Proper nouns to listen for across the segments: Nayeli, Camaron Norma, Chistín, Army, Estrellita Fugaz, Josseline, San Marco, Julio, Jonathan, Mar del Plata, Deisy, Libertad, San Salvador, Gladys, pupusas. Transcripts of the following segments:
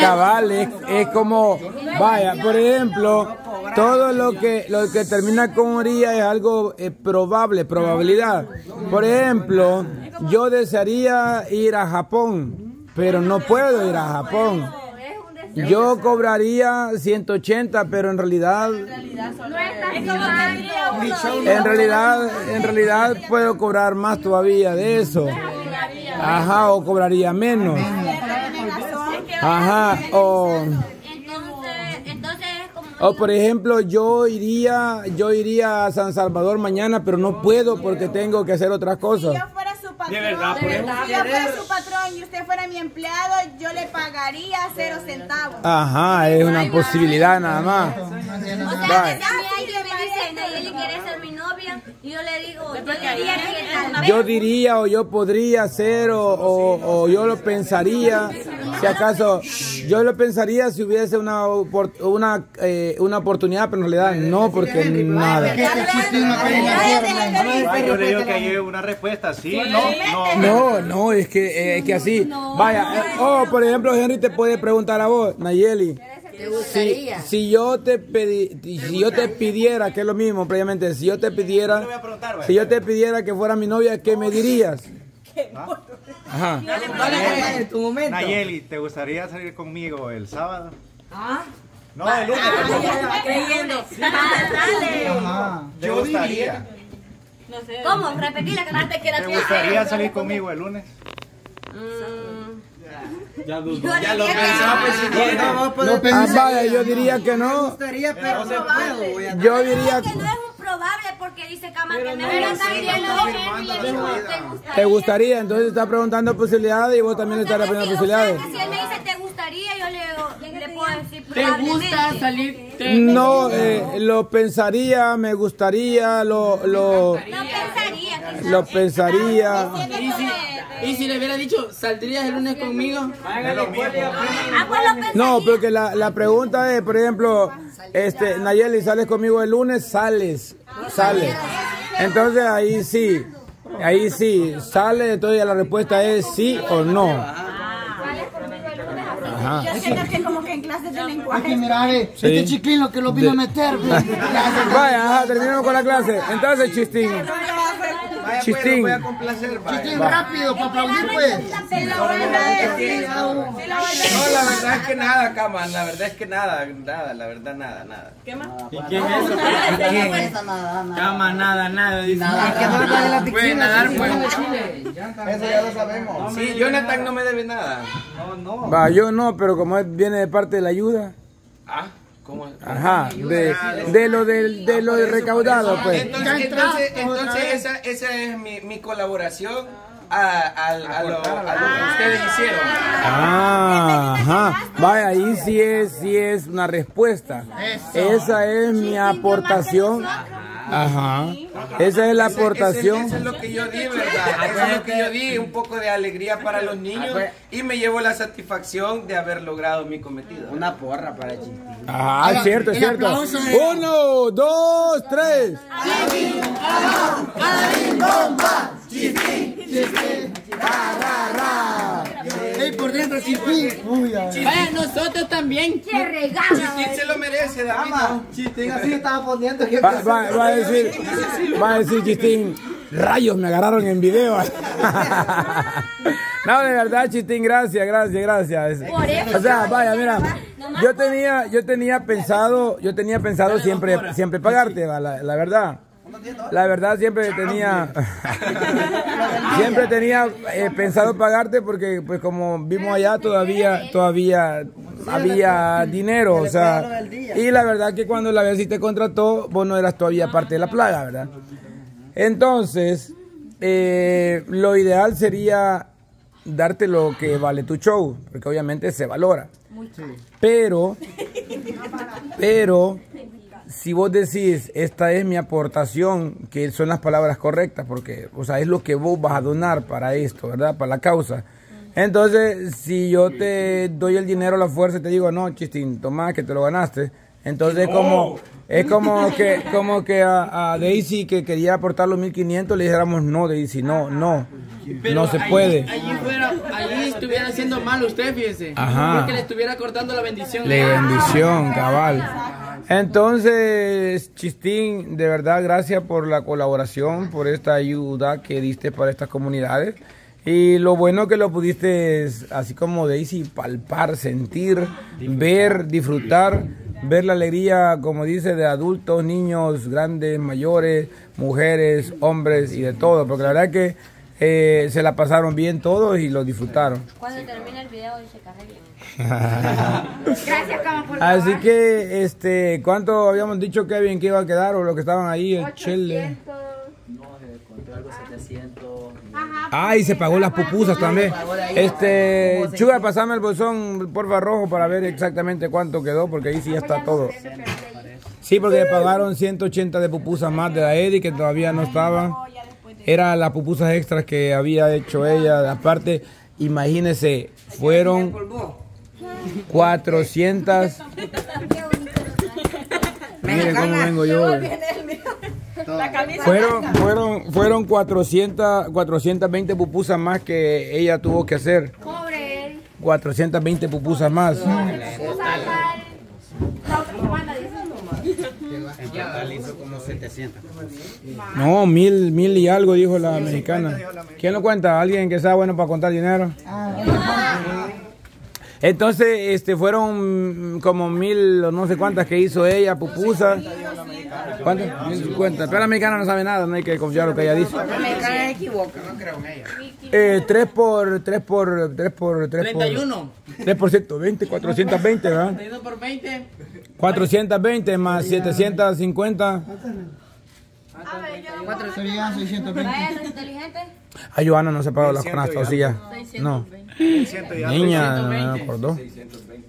Cabales, es como, vaya, por ejemplo, todo lo que termina con orilla es algo probable, probabilidad. Por ejemplo, yo desearía ir a Japón, pero no puedo ir a Japón. Yo cobraría 180, pero en realidad puedo cobrar más todavía de eso. Ajá, o cobraría menos. Ajá, o... O por ejemplo, yo iría a San Salvador mañana, pero no puedo porque tengo que hacer otras cosas. Si yo fuera su patrón, si yo fuera su patrón y usted fuera mi empleado, yo le pagaría 0 centavos. Ajá, es una posibilidad nada más. O sea, Nayeli quiere ser mi novia y yo le digo, yo diría o yo podría hacer o yo lo pensaría, si acaso, yo lo pensaría si hubiese una oportunidad, pero en realidad no, porque nada. Yo le digo que hay una respuesta, sí, no, es que así, vaya, por ejemplo, Henry te puede preguntar a vos, Nayeli. Si yo te pidiera, que es lo mismo, previamente, si yo te pidiera que fuera mi novia, ¿qué me dirías? Ajá. En tu momento. Nayeli, ¿te gustaría salir conmigo el sábado? ¿Ah? No, el lunes. ¿Te gustaría? No sé. ¿Cómo? Repetí la canasta que la tía. ¿Te gustaría salir conmigo el lunes? Ya lo pensaba, yo diría que no. Yo diría que no es un probable porque dice Camaron. Te gustaría, entonces está preguntando posibilidades y vos también le estás preguntando posibilidades. Si él me dice te gustaría, yo le puedo decir probablemente. ¿Te gusta salir? No, lo pensaría, me gustaría, lo pensaría. Y si le hubiera dicho, ¿saldrías el lunes conmigo? No, porque la pregunta es, por ejemplo, Nayeli, ¿sales conmigo el lunes? Sales. Entonces ahí sí, sale, entonces la respuesta es sí o no. Ajá. Yo siento que como que en clases de lenguaje. Hay que mirar, este chiquín lo que lo vino a meter. Vaya, ajá, terminamos con la clase. Entonces, Chistín. Chistín, pues, rápido, para aplaudir pues. No, la verdad es que nada, Cama, la verdad es que nada. ¿Qué más? ¿Y quién es eso? Cama, nada, dice. Es que no le vale la ticina. Puede nadar, pues. Eso ya lo sabemos. Sí, Jonathan no me debe nada. No. Va, yo no, pero como viene de parte de la ayuda. Ah. Ajá, de lo recaudado pues. Entonces esa es mi colaboración a lo que ustedes hicieron. Ajá, vaya, ahí sí es una respuesta. Esa es mi aportación. Ajá, esa es la aportación. Eso es lo que yo di, ¿verdad? Eso es lo que yo di, un poco de alegría para los niños y me llevo la satisfacción de haber logrado mi cometido. Una porra para Chistín. Ah, es cierto. 1, 2, 3. ¡Alabín, bomba! ¡Chistín! ¡Ra, ra! Por dentro, Chistín. Vaya, nosotros también. ¡Qué regalo! Chistín se lo merece, dama. Chistín así estaba poniendo. Va a decir Chistín, rayos, me agarraron en video. No, de verdad, Chistín, gracias. O sea, vaya, mira, yo tenía pensado siempre pagarte, la verdad. La verdad siempre tenía pensado pagarte porque pues como vimos allá todavía había dinero, o sea, y la verdad que cuando la vez sí te contrató vos no eras todavía parte de la plaga, ¿verdad? Entonces lo ideal sería darte lo que vale tu show, porque obviamente se valora, pero si vos decís, esta es mi aportación, que son las palabras correctas, porque, o sea, es lo que vos vas a donar para esto, ¿verdad? Para la causa. Entonces, si yo te doy el dinero a la fuerza y te digo, no, Chistín, tomá, que te lo ganaste, Entonces, como es como que a Deisy, que quería aportar los 1500, le dijéramos no, Deisy, no. Pero no se puede. Allí estuviera haciendo mal usted, fíjese. Ajá. Porque le estuviera cortando la bendición. La bendición, cabal. Entonces, Chistín, de verdad, gracias por la colaboración, por esta ayuda que diste para estas comunidades. Y lo bueno que lo pudiste, así como Deisy, palpar, sentir, ver, disfrutar, ver la alegría, como dice, de adultos, niños, grandes, mayores, mujeres, hombres y de todo. Porque la verdad que se la pasaron bien todos y lo disfrutaron. Cuando termine el video se carguen. Gracias, Cama, por favor. Así que, ¿cuánto habíamos dicho, Kevin, que iba a quedar o lo que estaban ahí? El chile. No, conté algo, 700. Ah, y se pagó las pupusas también. Chuga, pasame el bolsón, porfa, rojo, para ver exactamente cuánto quedó, porque ahí sí ya está todo. Sí, porque le pagaron 180 de pupusas más de la Eri, que todavía no estaban. Eran las pupusas extras que había hecho ella. Aparte, imagínense, fueron 400. Miren cómo vengo yo. Fueron 420 pupusas más que ella tuvo que hacer. Pobre él. 420 pupusas más. En total hizo como 700. No, 1000 y algo, dijo la americana. ¿Quién lo cuenta? ¿Alguien que sea bueno para contar dinero? Entonces, fueron como 1000 o no sé cuántas que hizo ella, pupusas. ¿Cuántas? 1050. Pero la americana no sabe nada, no hay que confiar lo que ella dice. La americana se equivoca, no creo en ella. 3 por 31. 3 por 120, 420, ¿verdad? 31 por 20. 420 más 750. Serían 620. A Joana no se pagó las canastas, sí, ya. No. 620. Niña, no me acordó.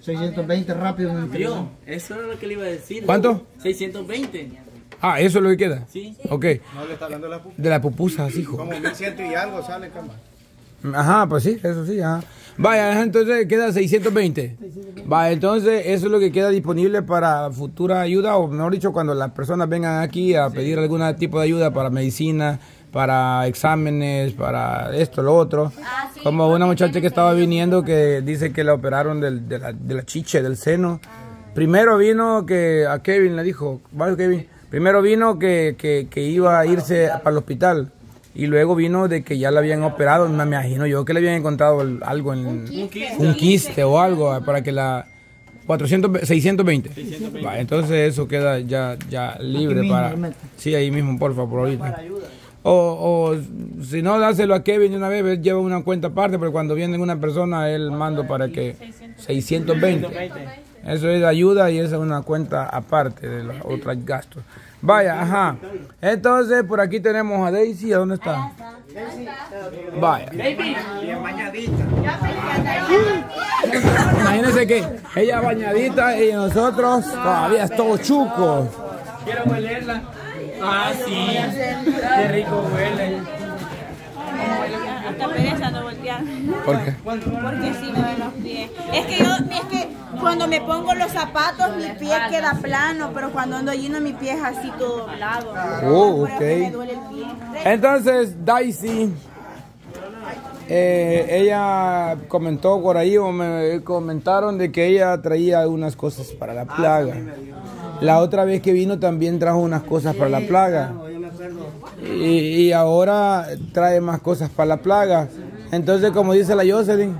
620 rápido. Yo, eso era lo que le iba a decir. ¿Cuánto? 620. Ah, ¿eso es lo que queda? Sí. Ok. No le está hablando de la pupusa. De la pupusa, hijo. Como 1100 y algo sale, cama. Ajá, pues sí, eso sí, ajá. Vaya, entonces queda 620. Va, entonces eso es lo que queda disponible para futura ayuda, o mejor dicho, cuando las personas vengan aquí a pedir algún tipo de ayuda para medicina, para exámenes, para esto, lo otro. Ah, sí, como una muchacha que estaba viniendo que dice que la operaron de la chiche, del seno. Ah. Primero vino que a Kevin le dijo, ¿vale, Kevin? Primero vino que iba a irse para el hospital. Y luego vino de que ya la habían operado, me imagino yo que le habían encontrado algo, un quiste o algo, para que la... 620. Va, entonces eso queda ya libre para... Sí, ahí mismo, por favor, ahorita. O si no, dáselo a Kevin de una vez, lleva una cuenta aparte, pero cuando viene una persona, él manda para que... 620. Eso es ayuda y esa es una cuenta aparte de los otros gastos. Vaya, ajá. Entonces, por aquí tenemos a Deisy. ¿A dónde está? Vaya. Imagínense que ella bañadita y nosotros todavía es todo chuco. Quiero huelerla. Ah, sí. Qué rico huele. Hasta pereza no voltear. ¿Por qué? Porque sí me ven los pies. Es que cuando me pongo los zapatos, mi pie queda plano, pero cuando ando lleno, mi pie es así todo lado. Oh, ok. Me duele el pie. Entonces, Deisy, ella comentó por ahí, o me comentaron de que ella traía unas cosas para la plaga. La otra vez que vino también trajo unas cosas para la plaga. Y ahora trae más cosas para la plaga. Entonces, como dice la Josseline,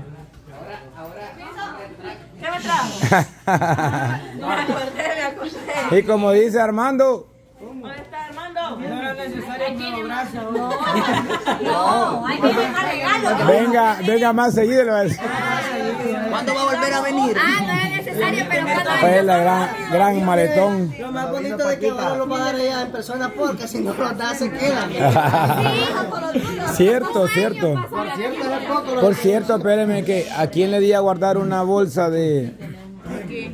y como dice Armando, ¿dónde está Armando? No era necesario un abrazo. No, hay que dejar regalo. Venga más seguido. ¿Cuándo va a volver a venir? Ah, no era necesario, pero cuando pues la gran maletón. Lo más bonito de que no lo va a dar ella en persona, porque si no lo da se queda. Cierto. Por cierto, espérenme que a quién le di a guardar una bolsa de...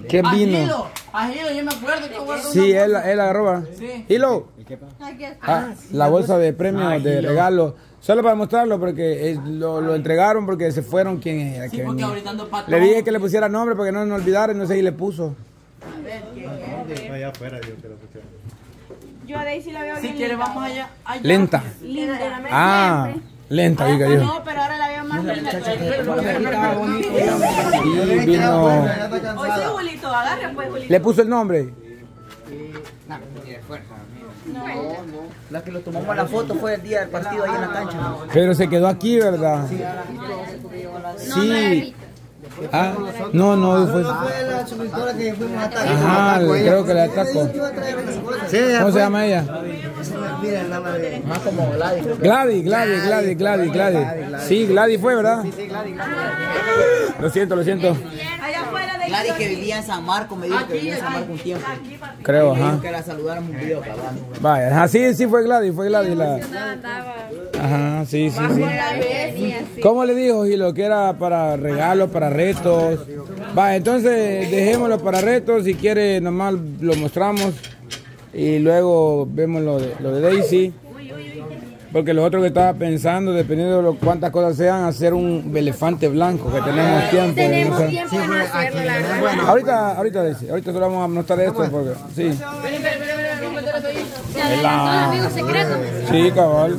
¿Qué vino? Ajilo, yo me acuerdo que guardó. Sí, él agarró. Sí. Hilo. La bolsa de premios, de regalo. Solo para mostrarlo, porque lo entregaron porque se fueron quienes era que venía. Le dije que le pusiera nombre porque no olvidara y no sé si le puso. ver. Allá afuera, yo creo que sea. Yo a Daisy la veo bien. Si quiere, vamos allá. Lenta. Lenta. Ah. Lenta, diga yo. No, pero ahora la veo más lenta. Y vino. Oye, Julito, agarre pues, Julito. ¿Le puso el nombre? No, tiene fuerza. No. La que lo tomamos a la foto fue el día del partido ahí en la cancha. Pero se quedó aquí, ¿verdad? Sí. Ah, no fue. La suscriptora que fuimos a atacar. Ajá, creo que la atacó. ¿Cómo se llama ella? Más como Gladys. Sí, Gladys fue, ¿verdad? Sí, Gladys. Lo siento. Gladys que vivía en San Marco, me dijo que vivía en San Marco un tiempo. Creo, ajá. Que la saludaron un video, cabrón. Vaya, así sí fue Gladys la. Ajá, sí. ¿Cómo le dijo, Gilo? Que era para regalos, para retos. Vaya, entonces dejémoslo para retos. Si quiere, nomás lo mostramos. Y luego vemos lo de Daisy. Porque lo otro que estaba pensando, dependiendo de cuántas cosas sean, hacer un elefante blanco, que tenemos tiempo. Tenemos tiempo en hacerlo, la verdad. Bueno, ahorita solo vamos a anotar esto, porque, sí. Sí, cabal.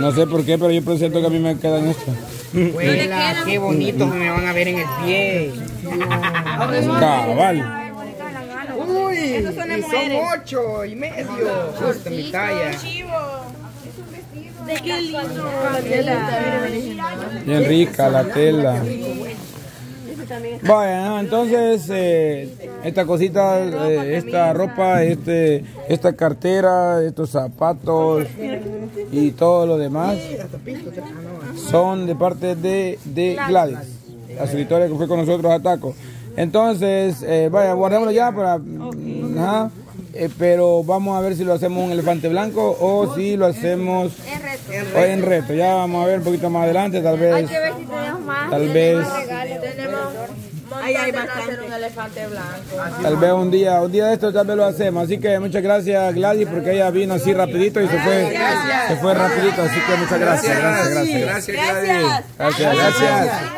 No sé por qué, pero yo presiento que a mí me quedan esto. Qué bonitos me van a ver en el pie. Cabal. Esos son de mujeres. Son 8 y medio. Justo mi talla. Es qué lindo. Bien rica la tela. Bueno, entonces esta cosita, esta ropa, esta cartera, estos zapatos y todo lo demás son de parte de Gladys, la escritora que fue con nosotros a Taco. Entonces, vaya, guardémoslo ya para... Okay. Ajá, pero vamos a ver si lo hacemos un elefante blanco o si lo hacemos en reto. Ya vamos a ver un poquito más adelante, tal vez... Hay que ver si tenemos más. Tal vez... Ahí hay bastante. Un elefante blanco. Tal vez un día de esto tal vez lo hacemos. Así que muchas gracias, Gladys, porque ella vino así rapidito y se fue rapidito. Así que muchas gracias. Gracias, Gladys. Gracias.